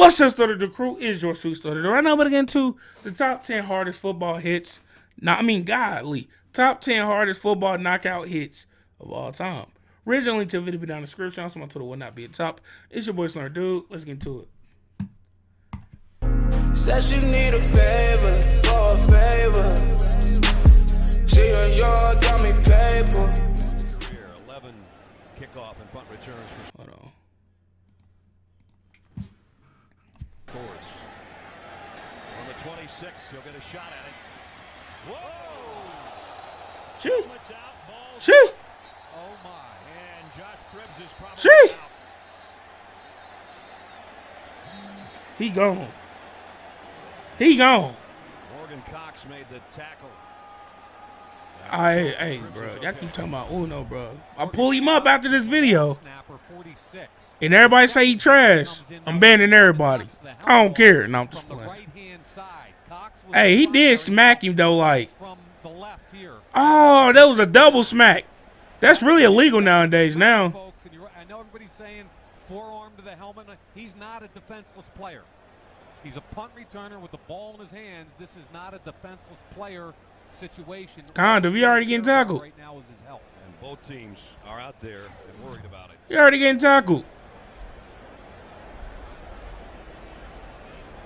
What's up, Snordatdude crew? It's your true Snordatdude. Right now, but again, to the top 10 hardest football hits. Top 10 hardest football knockout hits of all time. Originally, to the video be down in the description. Also, my Twitter will not be at top. It's your boy Snordatdude. Let's get into it. Says you need a favor for a favor. She and your dummy paper. 11 kickoff and punt returns. Hold on. On the 26, he'll get a shot at it. Whoa! Choo! Choo! Oh my! And Josh Cribbs is probably out. He gone. He gone. Morgan Cox made the tackle. Hey, bro. Y'all keep talking about Uno, bro. I pull him up after this video. And everybody say he trash. I'm banning everybody. I don't care. No, I'm just playing. Hey, he did smack him, though, like. Oh, that was a double smack. That's really illegal nowadays now. I know everybody's saying forearm to the helmet. He's not a defenseless player. He's a punt returner with the ball in his hands. This is not a defenseless player situation. Kind of. He already getting tackled. Right now is his health. And both teams are out there and worried about it. He already getting tackled.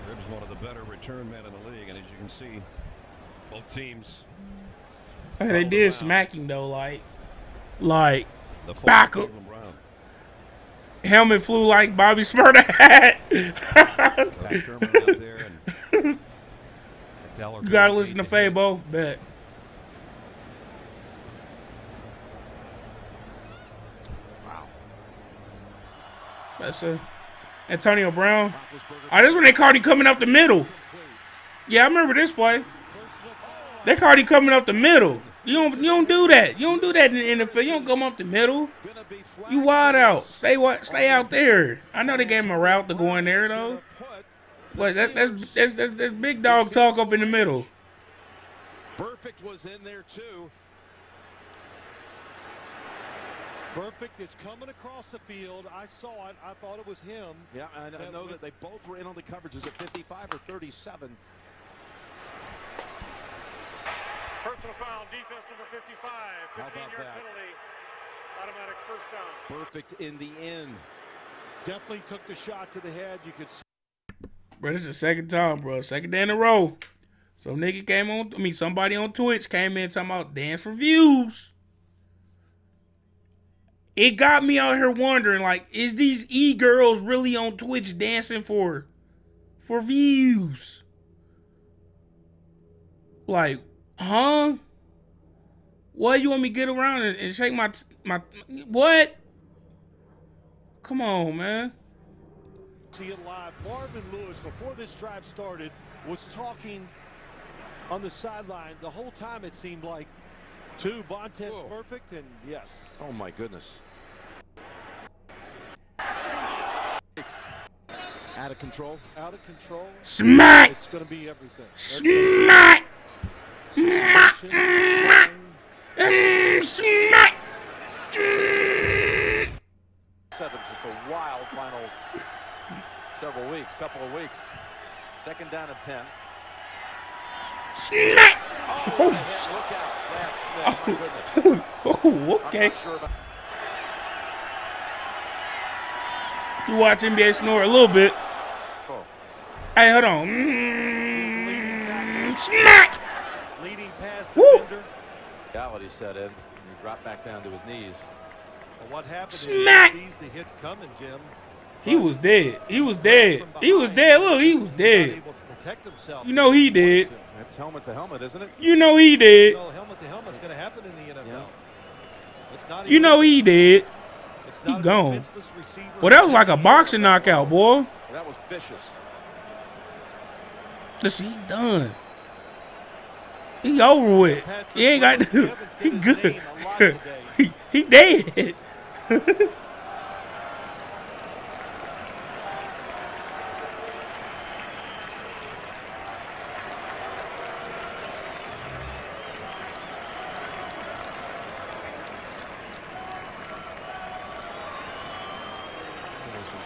Cribbs, one of the better return men in the league, and as you can see, both teams. Hey, they did smack him though, like the back up. Helmet flew like Bobby Smurda hat. You gotta listen to Fabo. Bet. Wow. That's it. Antonio Brown. Oh, this is when they called him coming up the middle. Yeah, I remember this play. They called him coming up the middle. You don't do that. You don't do that in the NFL. You don't come up the middle. You wide out. Stay out there. I know they gave him a route to go in there though. But that's big dog talk up in the middle. Burfict was in there too. Burfict is coming across the field. I saw it. I thought it was him. Yeah, and I know that they both were in on the coverages at 55 or 37. Personal foul, defense number 55. 15-yard penalty. Automatic first down. Burfict in the end. Definitely took the shot to the head. You could see. Bro, this is the second time, bro. Second day in a row. So nigga came on, I mean somebody on Twitch came in talking about dance for views. It got me out here wondering, like, is these e-girls really on Twitch dancing for views? Like, huh? What, you want me to get around and shake my what? Come on, man. See it live. Marvin Lewis, before this drive started, was talking on the sideline the whole time, it seemed like, to Vontaze Burfict, and yes. Oh my goodness. Out of control. Out of control. Smack. It's going to be everything. Smack. Smack. Smack. Smack. Seven's just a wild final. Several weeks, couple of weeks. Second down of 10. Snap! Oh, look out, Brad Smith. Oh, my goodness. Oh, okay. Sure about you watch NBA snore a little bit. Oh. Hey, hold on. Smack! Leading past defender. Reality set in. And he dropped back down to his knees. Well, what happened? Smack! Is he sees the hit coming, Jim. He was dead. He was dead. He was dead. Look, he was dead. You know he did. That's helmet to helmet, isn't it? You know he did. Helmet to helmet's going to happen in the NFL. It's not. You know he did. He gone. Well, that was like a boxing knockout, boy. That was vicious. Listen, he done. He over with. He ain't got to do. He good. He dead.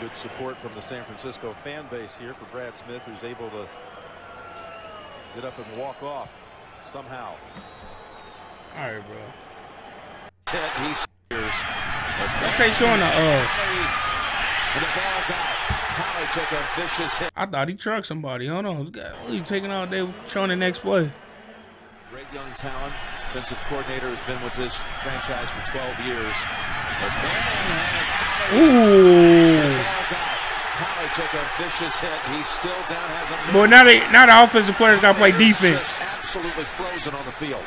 good support from the San Francisco fan base here for Brad Smith, who's able to get up and walk off somehow. All right, bro. He steers. That's ain't showing the. And the ball's out. Howard took a vicious hit. I thought he trucked somebody. Hold on. What are you taking all day showing the next play? Great young talent. Defensive coordinator has been with this franchise for 12 years. As Manning has. Ooh. The ball's out. Howard took a vicious hit. He's still down. Has a. Boy, now the offensive players got to play defense. Absolutely frozen on the field.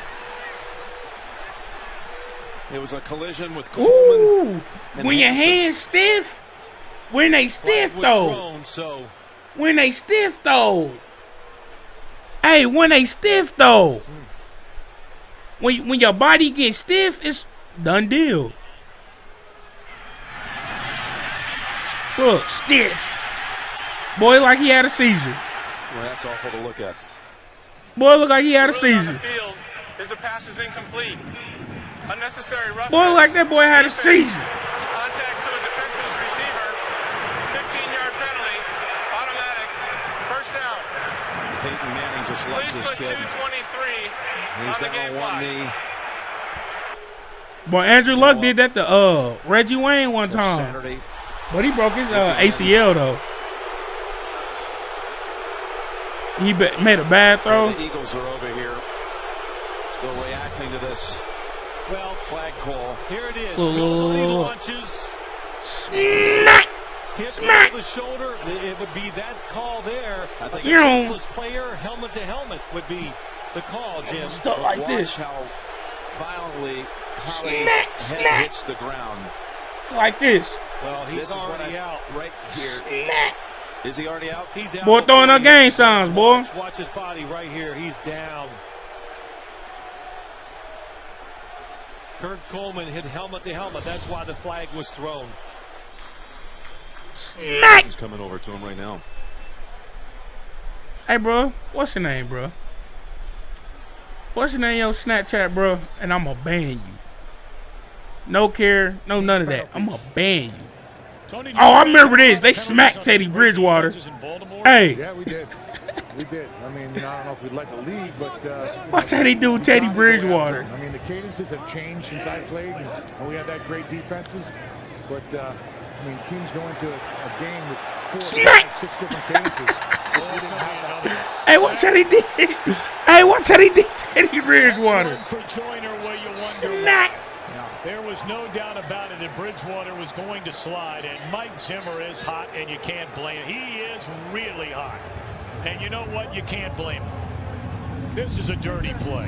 It was a collision with Coleman. Ooh, when your hands stiff, when they stiff though, when they stiff though. Hey, when they stiff though. When your body gets stiff, it's done deal. Look, stiff. Boy, like he had a seizure. Well, that's awful to look at. Boy, look like he had a seizure. Is the pass is incomplete. Unnecessary roughness. Boy, like that boy had a seizure. Contact to a defenseless receiver. 15-yard penalty. Automatic. First down. Peyton Manning just loves this kid. He's down on one knee. Boy, Andrew Luck did that to Reggie Wayne one time. Saturday. But he broke his ACL though. He made a bad throw. The Eagles are over here. Still reacting to this. Well, flag call. Here it is. Smack! Smack! The shoulder. It would be that call there. I think a defenseless player, helmet to helmet, would be the call, Jim. Stuff like watch this. How violently Collins' head hits the ground. Like this. Well, he's this already out right here. Smack! Is he already out? He's out. Boy, throwing up game signs, boy. Watch his body right here. He's down. Kurt Coleman hit helmet to helmet. That's why the flag was thrown. Smack! He's coming over to him right now. Hey, bro. What's your name, bro? What's your name, yo, Snapchat, bro? And I'm going to ban you. No care. No none of that. I'm going to ban you. Tony, oh, I remember this. They smacked Teddy Bridgewater. Hey. Yeah, we did. We did. I mean, I don't know if we'd like to leave, but... what's that he do with Teddy Bridgewater? I mean, the cadences have changed since I played, and we had that great defenses. But, I mean, teams go into a game with six different cadences. Hey, what's that he did? Hey, what's that he did, Teddy Bridgewater? Smack! There was no doubt about it that Bridgewater was going to slide, and Mike Zimmer is hot, and you can't blame him. He is really hot. And you know what? You can't blame him. This is a dirty play.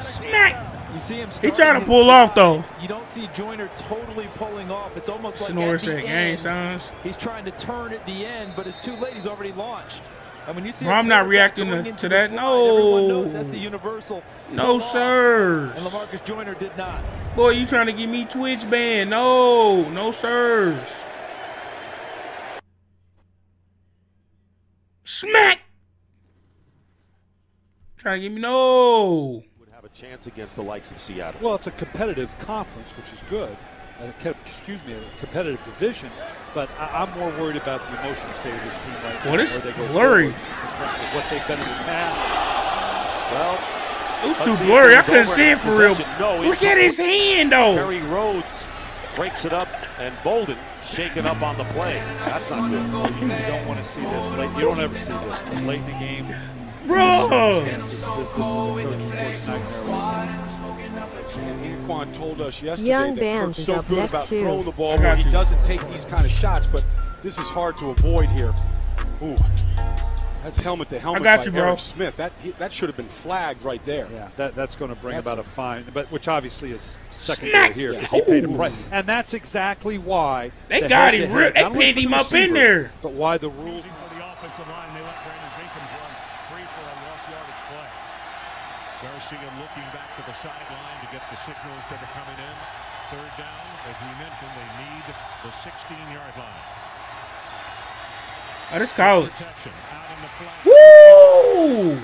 Smack! You see him. He trying to pull off, though. You don't see Joyner totally pulling off. It's almost like he's trying to turn at the end, but it's too late. He's already launched. I mean, you see I'm not reacting to that. No. That's the universal. No, sir. And LaMarcus Joyner did not. Boy, you trying to give me Twitch ban. No. No, sirs. Smack. Trying to give me no. Would have a chance against the likes of Seattle. Well, it's a competitive conference, which is good. Excuse me, a competitive division, but I'm more worried about the emotional state of this team right now. What is blurry? What they've done in the past. Well, it was too blurry. I couldn't see it for real. No, look at his hand, though. Terry Rhodes breaks it up, and Boldin shaken up on the play. That's not good. You don't want to see this. Like, you don't ever see this late in the game. Bro! Anquan told us yesterday that Kurt's so good about throwing the ball where he doesn't take these kind of shots, but this is hard to avoid here. Ooh, that's helmet to helmet by Eric Smith. That should have been flagged right there. Yeah, that's going to bring about a fine, but which obviously is secondary here because he paid a price, and that's exactly why they got him. They pinned him up in there. But why the rules? For the offensive line, they let Brandon Jenkins run free for a lost yardage play. Garcia looking back to the sideline to get the signals that are coming in. Third down, as we mentioned, they need the 16-yard line. Oh, that's college. Woo!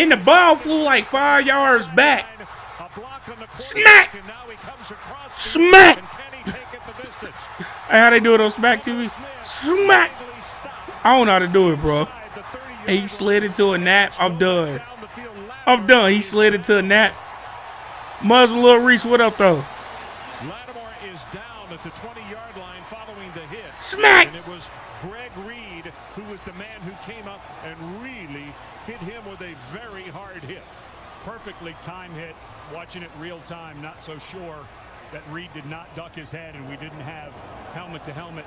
And the ball flew like 5 yards back. Smack! Smack! Hey, how they do it on Smack TV? Smack! I don't know how to do it, bro. Hey, he slid into a nap. I'm done. I'm done. He slid into a nap. Muzz with Lil Reese, what up, though? Lattimore is down at the 20-yard line following the hit. Smack! And it was Greg Reed who was the man who came up and really hit him with a very hard hit. Perfectly timed hit. Watching it real time, not so sure that Reed did not duck his head and we didn't have helmet-to-helmet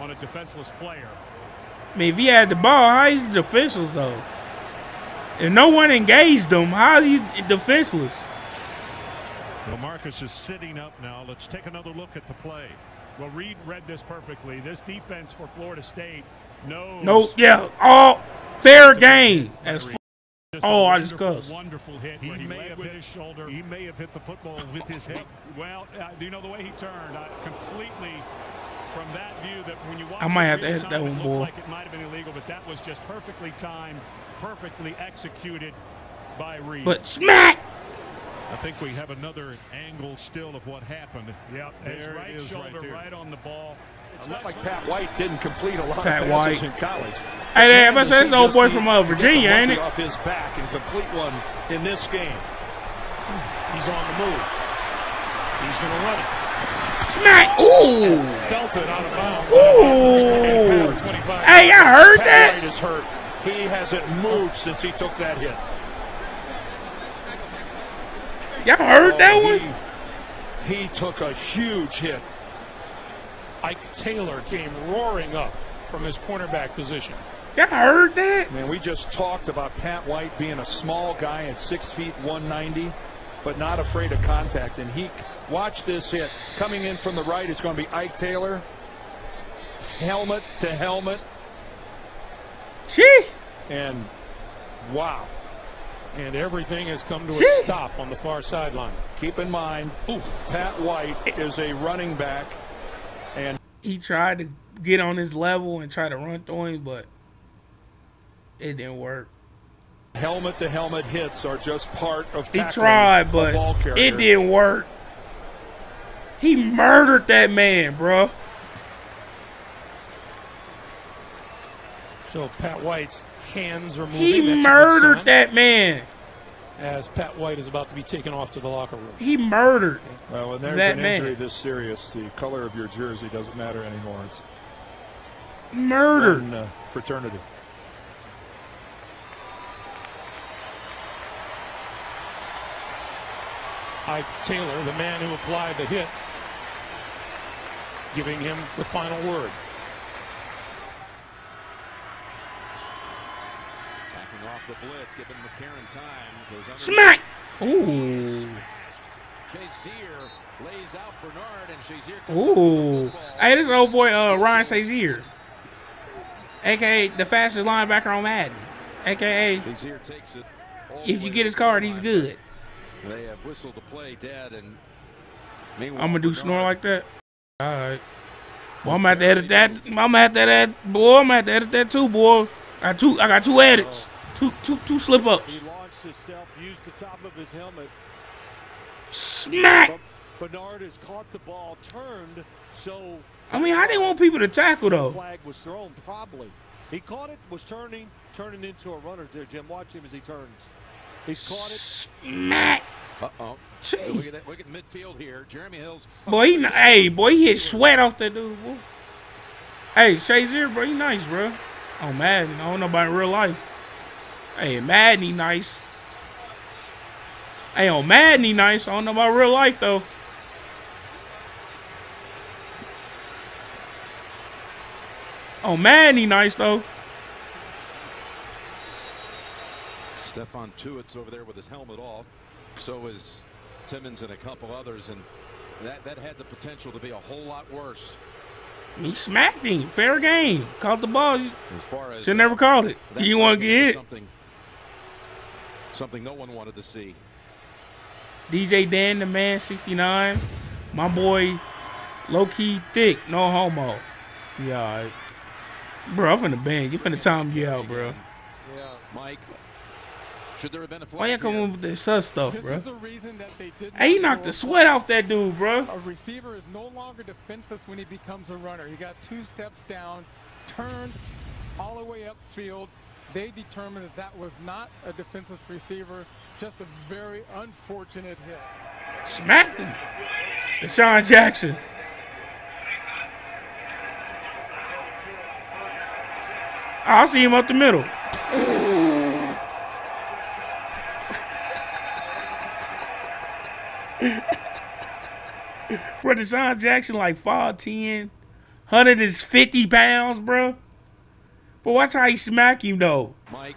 on a defenseless player. I mean, if he had the ball, how is he defenseless, though? If no one engaged him, how is he defenseless? LaMarcus is sitting up now. Let's take another look at the play. Well, Reed read this perfectly. This defense for Florida State knows. No, yeah, all fair game. As oh, I discussed. Wonderful hit. He may have hit his shoulder. He may have hit the football with his head. Well, do you know the way he turned? Completely from that view that when you watch I might have to hit that one, boy. Like it might have been illegal, but that was just perfectly timed, perfectly executed by Reed. But smack! I think we have another angle still of what happened. Yep, his right shoulder right on the ball. It's not like Pat White didn't complete a lot of passes in college. Hey there, but that's old boy from Virginia, ain't it? Off his back and complete one in this game. He's on the move. He's going to run it. Smack! Ooh! Belted out of bounds. Ooh! Hey, I heard that. Pat White is hurt. He hasn't moved since he took that hit. Y'all heard that one? He took a huge hit. Ike Taylor came roaring up from his cornerback position. Y'all heard that? Man, we just talked about Pat White being a small guy at 6 feet, 190, but not afraid of contact. And he, watch this hit. Coming in from the right is going to be Ike Taylor. Helmet to helmet. Gee. And wow. And everything has come to a stop on the far sideline. Keep in mind, Pat White is a running back. And he tried to get on his level and try to run through him, but it didn't work. Helmet-to-helmet hits are just part of tackling. He tried, but it didn't work. He murdered that man, bro. So Pat White's hands are moving. He murdered that man. As Pat White is about to be taken off to the locker room. He murdered. Well, when there's an injury this serious, the color of your jersey doesn't matter anymore. It's murdered. One, fraternity. Ike Taylor, the man who applied the hit, giving him the final word. Off the blitz, giving McCarron time. Goes under. Smack! Ooh. Shazier lays out Bernard, and Shazier comes. Ooh. Hey, this old boy Ryan Shazier, a.k.a. the fastest linebacker on Madden, a.k.a. Shazier takes it. If you get his card, he's good. They have whistled the play dead, and I'm going to do snore like that? All right. Well, I'm at to edit that. I'm at that, boy. I'm at to edit that, too, boy. I got two edits. Two slip ups. He launched himself, used the top of his helmet. Smack! Bernard has caught the ball, turned, so I mean, how they want people to tackle though? Flag was thrown probably. He caught it, was turning into a runner there, Jim. Watch him as he turns. He's caught it. Smack! Uh-oh. Look at midfield here. Jeremy Hills. Boy, he hit sweat off that dude, boy. Hey, Shazier, bro, you nice, bro. Oh, Madden. I don't know about in real life. Hey, Madden, he nice. Hey, on Madden, he nice. I don't know about real life, though. Oh, Madden, he nice, though. Stephon Tuitt's over there with his helmet off. So is Timmons and a couple others. And that had the potential to be a whole lot worse. He smacked him. Fair game. Caught the ball. Should have never called it. You want to get hit. Something no one wanted to see. DJ Dan, the man, 69. My boy, low-key thick. No homo. Yeah, all right. Bro, I'm finna bang. You finna time you out, bro. Yeah. Mike. Why y'all come with this sus stuff, bro? Hey, he knocked the sweat off that dude, bro. A receiver is no longer defenseless when he becomes a runner. He got two steps down, turned all the way upfield. They determined that that was not a defenseless receiver, just a very unfortunate hit. Smacked him. DeSean Jackson. I see him up the middle. Bro, DeSean Jackson like 5'10", 150 pounds, bro. But watch how he smack him though. Mike,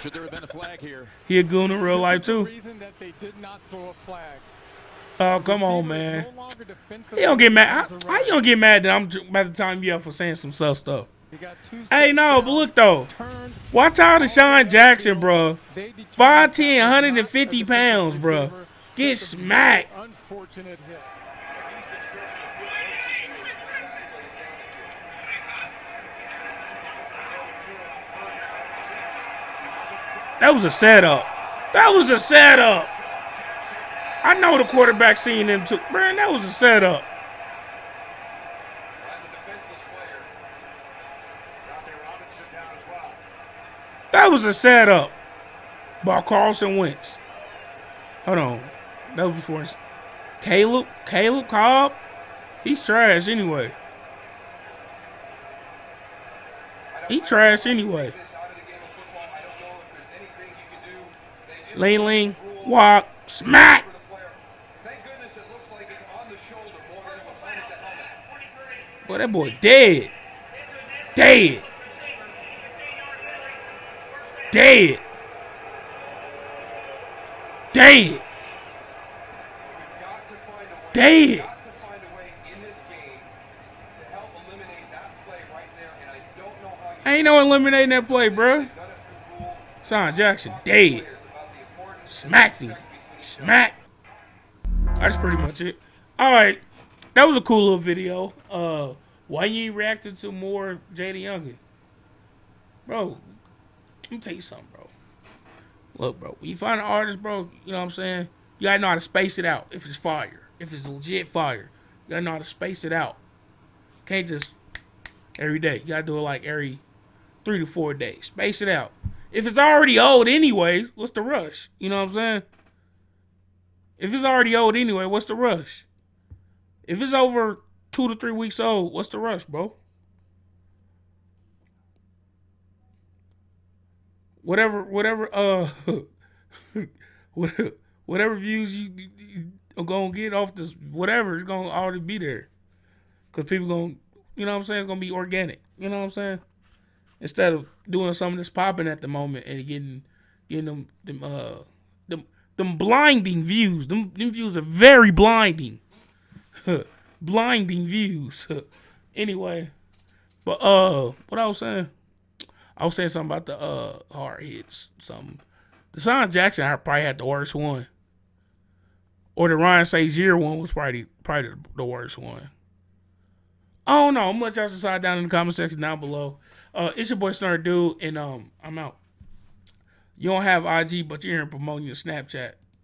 should there have been a flag here? He a goon in real life too. That they did not throw a flag. Oh, come on, man. He don't get mad. How you don't get mad that I'm by the time you up for saying some sus stuff? Hey, no, but look, though. Watch out, DeSean Jackson, bro. 5'10", 150 pounds, bro. Get smacked. That was a setup. That was a setup. I know the quarterback seen them, too. Man, that was a setup. That was a setup by Carson Wentz. Hold on. That was before Caleb Cobb. He's trash anyway. He trash anyway. Ling, walk, smack. Thank goodness it looks like it's on the shoulder more than it was on the helmet. Boy, that boy dead. Dead. Dead. Dead. Dead. Ain't no eliminating that play, bro. Sean Jackson, dead. Smacked him. Smack. That's pretty much it. All right. That was a cool little video. Why you ain't reacting to more J.D. Youngin? Bro. Let me tell you something, bro. Look, bro, when you find an artist, bro, you know what I'm saying? You gotta know how to space it out if it's fire. If it's legit fire. You gotta know how to space it out. Can't just every day. You gotta do it like every 3 to 4 days. Space it out. If it's already old anyway, what's the rush? You know what I'm saying? If it's already old anyway, what's the rush? If it's over 2 to 3 weeks old, what's the rush, bro? Whatever views you are gonna get off this, whatever, it's gonna already be there, cause people gonna, you know what I'm saying, it's gonna be organic, you know what I'm saying, instead of doing something that's popping at the moment and getting them blinding views. Them views are very blinding, blinding views. Anyway, but what I was saying. I was saying something about the hard hits. Something. DeSean Jackson probably had the worst one. Or the Ryan Shazier one was probably the worst one. I don't know. I'm going to let y'all decide down in the comment section down below. It's your boy Snordatdude, and I'm out. You don't have IG, but you're here promoting your Snapchat.